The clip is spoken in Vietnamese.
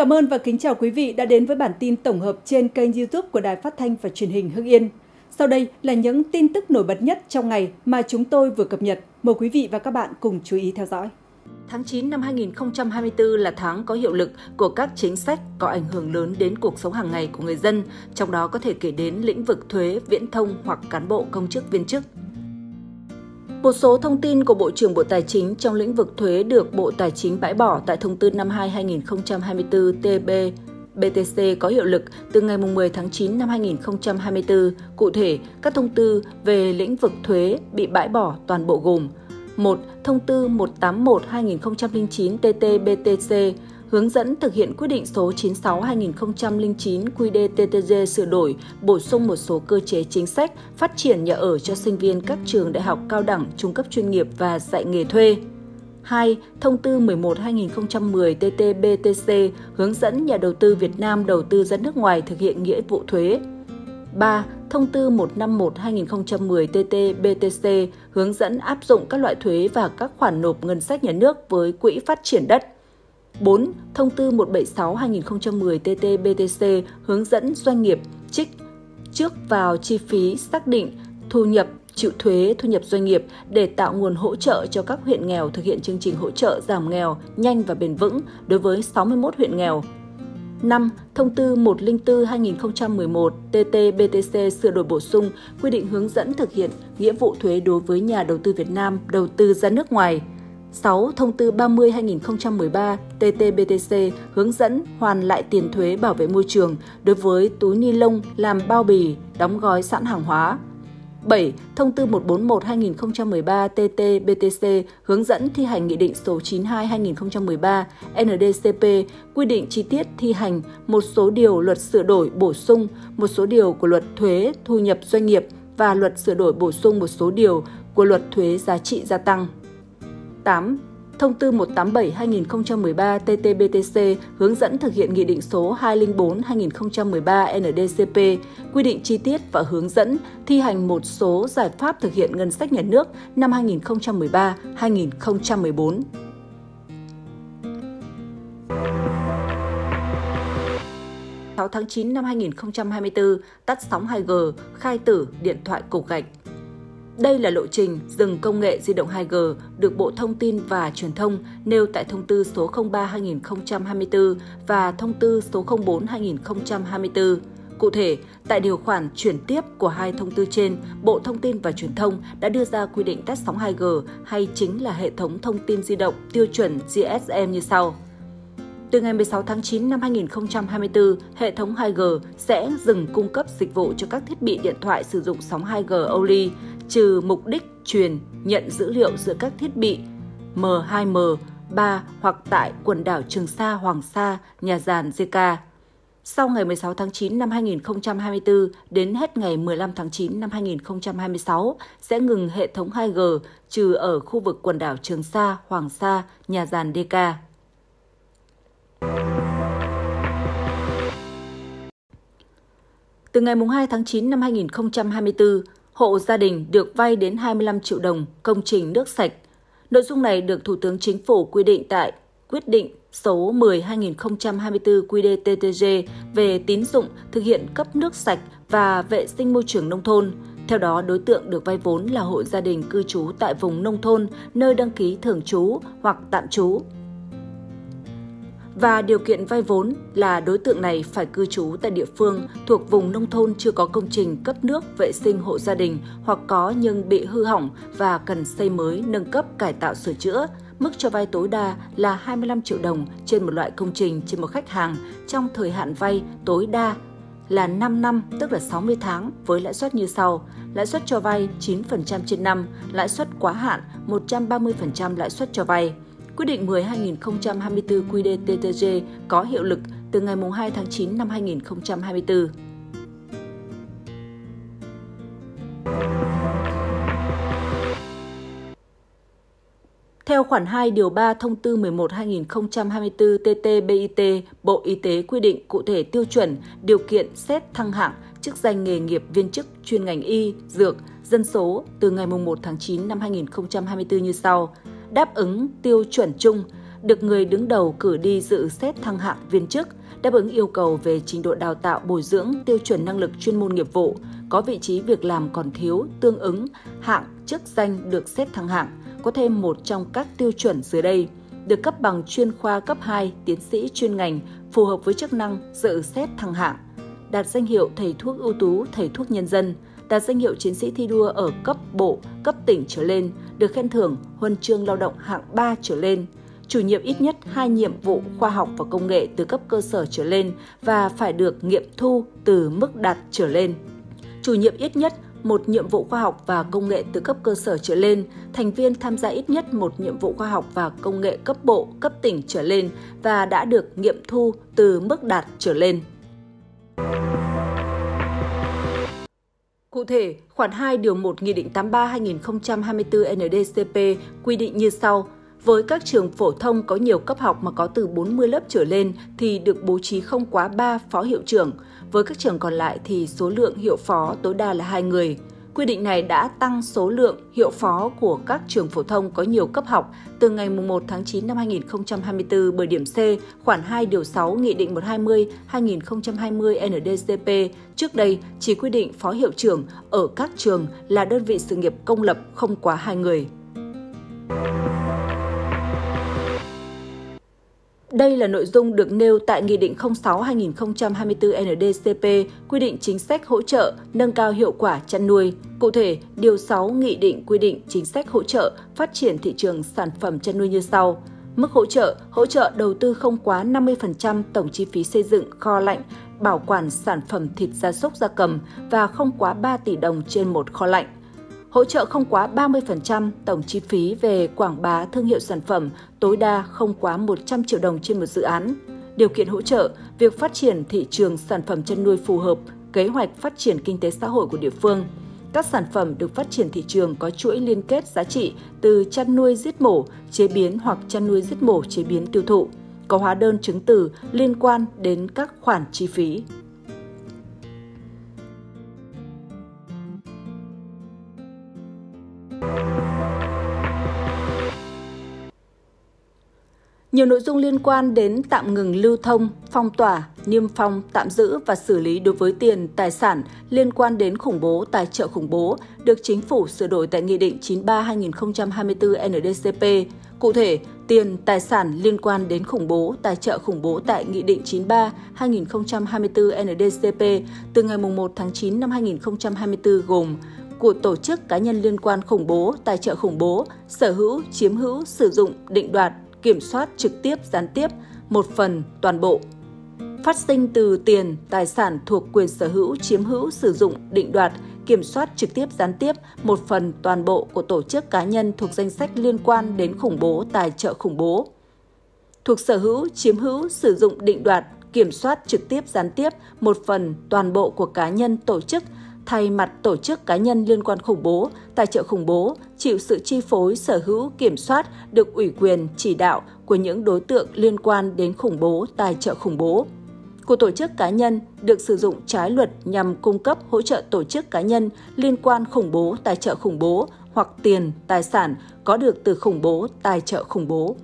cảm ơn và kính chào quý vị đã đến với bản tin tổng hợp trên kênh YouTube của Đài Phát Thanh và Truyền hình Hưng Yên. Sau đây là những tin tức nổi bật nhất trong ngày mà chúng tôi vừa cập nhật. Mời quý vị và các bạn cùng chú ý theo dõi. Tháng 9 năm 2024 là tháng có hiệu lực của các chính sách có ảnh hưởng lớn đến cuộc sống hàng ngày của người dân, trong đó có thể kể đến lĩnh vực thuế, viễn thông hoặc cán bộ công chức viên chức. Một số thông tin của Bộ trưởng Bộ Tài chính trong lĩnh vực thuế được Bộ Tài chính bãi bỏ tại thông tư 52/2024 TB-BTC có hiệu lực từ ngày 10 tháng 9 năm 2024. Cụ thể, các thông tư về lĩnh vực thuế bị bãi bỏ toàn bộ gồm: 1. Thông tư 181/2009 TT-BTC hướng dẫn thực hiện quyết định số 96/2009 QĐ-TTg sửa đổi, bổ sung một số cơ chế chính sách phát triển nhà ở cho sinh viên các trường đại học cao đẳng, trung cấp chuyên nghiệp và dạy nghề thuê. 2. Thông tư 11/2010 TT-BTC hướng dẫn nhà đầu tư Việt Nam đầu tư ra nước ngoài thực hiện nghĩa vụ thuế. 3. Thông tư 151/2010 TT-BTC hướng dẫn áp dụng các loại thuế và các khoản nộp ngân sách nhà nước với quỹ phát triển đất. 4. Thông tư 176/2010 TT-BTC hướng dẫn doanh nghiệp trích trước vào chi phí xác định thu nhập chịu thuế thu nhập doanh nghiệp để tạo nguồn hỗ trợ cho các huyện nghèo thực hiện chương trình hỗ trợ giảm nghèo nhanh và bền vững đối với 61 huyện nghèo. 5. Thông tư 104/2011 TT-BTC sửa đổi bổ sung quy định hướng dẫn thực hiện nghĩa vụ thuế đối với nhà đầu tư Việt Nam đầu tư ra nước ngoài. 6. Thông tư 30/2013 TT-BTC hướng dẫn hoàn lại tiền thuế bảo vệ môi trường đối với túi ni lông làm bao bì, đóng gói sẵn hàng hóa. 7. Thông tư 141/2013 TT-BTC hướng dẫn thi hành Nghị định số 92/2013 NDCP quy định chi tiết thi hành một số điều luật sửa đổi bổ sung một số điều của luật thuế thu nhập doanh nghiệp và luật sửa đổi bổ sung một số điều của luật thuế giá trị gia tăng. 8. Thông tư 187/2013 TT-BTC hướng dẫn thực hiện Nghị định số 204/2013 NDCP quy định chi tiết và hướng dẫn thi hành một số giải pháp thực hiện ngân sách nhà nước năm 2013-2014. Tháng 9 năm 2024, tắt sóng 2G, khai tử điện thoại cục gạch. Đây là lộ trình dừng công nghệ di động 2G được Bộ Thông tin và Truyền thông nêu tại thông tư số 03/2024 và thông tư số 04/2024. Cụ thể, tại điều khoản chuyển tiếp của hai thông tư trên, Bộ Thông tin và Truyền thông đã đưa ra quy định tắt sóng 2G hay chính là hệ thống thông tin di động tiêu chuẩn GSM như sau. Từ ngày 16 tháng 9 năm 2024, hệ thống 2G sẽ dừng cung cấp dịch vụ cho các thiết bị điện thoại sử dụng sóng 2G only, trừ mục đích truyền, nhận dữ liệu giữa các thiết bị M2M, 3 hoặc tại quần đảo Trường Sa, Hoàng Sa, Nhà Giàn, JK. Sau ngày 16 tháng 9 năm 2024 đến hết ngày 15 tháng 9 năm 2026 sẽ ngừng hệ thống 2G trừ ở khu vực quần đảo Trường Sa, Hoàng Sa, Nhà Giàn, JK. Từ ngày 2 tháng 9 năm 2024, hộ gia đình được vay đến 25 triệu đồng công trình nước sạch. Nội dung này được Thủ tướng Chính phủ quy định tại Quyết định số 10/2024 QĐ-TTg về tín dụng thực hiện cấp nước sạch và vệ sinh môi trường nông thôn. Theo đó, đối tượng được vay vốn là hộ gia đình cư trú tại vùng nông thôn, nơi đăng ký thường trú hoặc tạm trú. Và điều kiện vay vốn là đối tượng này phải cư trú tại địa phương thuộc vùng nông thôn chưa có công trình cấp nước vệ sinh hộ gia đình hoặc có nhưng bị hư hỏng và cần xây mới, nâng cấp, cải tạo, sửa chữa. Mức cho vay tối đa là 25 triệu đồng trên một loại công trình trên một khách hàng trong thời hạn vay tối đa là 5 năm, tức là 60 tháng với lãi suất như sau: lãi suất cho vay 9% trên năm, lãi suất quá hạn 130% lãi suất cho vay. Quyết định 10/2024 QĐ-TTg có hiệu lực từ ngày 2 tháng 9 năm 2024. Theo khoản 2 điều 3 thông tư 11/2024 TT-BIT, Bộ Y tế quy định cụ thể tiêu chuẩn, điều kiện xét thăng hạng, chức danh nghề nghiệp viên chức chuyên ngành y, dược, dân số từ ngày 1 tháng 9 năm 2024 như sau: đáp ứng tiêu chuẩn chung, được người đứng đầu cử đi dự xét thăng hạng viên chức, đáp ứng yêu cầu về trình độ đào tạo bồi dưỡng, tiêu chuẩn năng lực chuyên môn nghiệp vụ, có vị trí việc làm còn thiếu, tương ứng, hạng, chức danh được xét thăng hạng, có thêm một trong các tiêu chuẩn dưới đây, được cấp bằng chuyên khoa cấp 2, tiến sĩ chuyên ngành, phù hợp với chức năng dự xét thăng hạng, đạt danh hiệu thầy thuốc ưu tú, thầy thuốc nhân dân, đạt danh hiệu chiến sĩ thi đua ở cấp bộ, cấp tỉnh trở lên, được khen thưởng huân chương lao động hạng 3 trở lên, chủ nhiệm ít nhất 2 nhiệm vụ khoa học và công nghệ từ cấp cơ sở trở lên và phải được nghiệm thu từ mức đạt trở lên. Chủ nhiệm ít nhất một nhiệm vụ khoa học và công nghệ từ cấp cơ sở trở lên, thành viên tham gia ít nhất một nhiệm vụ khoa học và công nghệ cấp bộ, cấp tỉnh trở lên và đã được nghiệm thu từ mức đạt trở lên. Cụ thể, khoản 2 điều 1 Nghị định 83/2024 NĐ-CP quy định như sau: với các trường phổ thông có nhiều cấp học mà có từ 40 lớp trở lên thì được bố trí không quá 3 phó hiệu trưởng, với các trường còn lại thì số lượng hiệu phó tối đa là 2 người. Quy định này đã tăng số lượng hiệu phó của các trường phổ thông có nhiều cấp học từ ngày 1 tháng 9 năm 2024 bởi điểm C, khoản 2 điều 6 Nghị định 120/2020 NĐ-CP trước đây chỉ quy định phó hiệu trưởng ở các trường là đơn vị sự nghiệp công lập không quá 2 người. Đây là nội dung được nêu tại Nghị định 06/2024 NĐ-CP quy định chính sách hỗ trợ, nâng cao hiệu quả chăn nuôi. Cụ thể, Điều 6 Nghị định quy định chính sách hỗ trợ, phát triển thị trường sản phẩm chăn nuôi như sau. Mức hỗ trợ đầu tư không quá 50% tổng chi phí xây dựng, kho lạnh, bảo quản sản phẩm thịt gia súc gia cầm và không quá 3 tỷ đồng trên một kho lạnh. Hỗ trợ không quá 30% tổng chi phí về quảng bá thương hiệu sản phẩm, tối đa không quá 100 triệu đồng trên một dự án. Điều kiện hỗ trợ, việc phát triển thị trường sản phẩm chăn nuôi phù hợp, kế hoạch phát triển kinh tế xã hội của địa phương. Các sản phẩm được phát triển thị trường có chuỗi liên kết giá trị từ chăn nuôi giết mổ, chế biến hoặc chăn nuôi giết mổ, chế biến tiêu thụ, có hóa đơn chứng từ liên quan đến các khoản chi phí. Nhiều nội dung liên quan đến tạm ngừng lưu thông, phong tỏa, niêm phong, tạm giữ và xử lý đối với tiền, tài sản liên quan đến khủng bố, tài trợ khủng bố được Chính phủ sửa đổi tại Nghị định 93/2024 NĐ-CP. Cụ thể, tiền, tài sản liên quan đến khủng bố, tài trợ khủng bố tại Nghị định 93/2024 NĐ-CP từ ngày 1 tháng 9 năm 2024 gồm của tổ chức cá nhân liên quan khủng bố, tài trợ khủng bố, sở hữu, chiếm hữu, sử dụng, định đoạt, kiểm soát trực tiếp, gián tiếp, một phần, toàn bộ. Phát sinh từ tiền, tài sản thuộc quyền sở hữu, chiếm hữu, sử dụng, định đoạt, kiểm soát trực tiếp, gián tiếp, một phần, toàn bộ của tổ chức cá nhân thuộc danh sách liên quan đến khủng bố, tài trợ khủng bố. Thuộc sở hữu, chiếm hữu, sử dụng, định đoạt, kiểm soát trực tiếp, gián tiếp, một phần, toàn bộ của cá nhân, tổ chức, thay mặt tổ chức cá nhân liên quan khủng bố, tài trợ khủng bố, chịu sự chi phối, sở hữu, kiểm soát, được ủy quyền, chỉ đạo của những đối tượng liên quan đến khủng bố, tài trợ khủng bố. Của tổ chức cá nhân được sử dụng trái luật nhằm cung cấp hỗ trợ tổ chức cá nhân liên quan khủng bố, tài trợ khủng bố hoặc tiền, tài sản có được từ khủng bố, tài trợ khủng bố.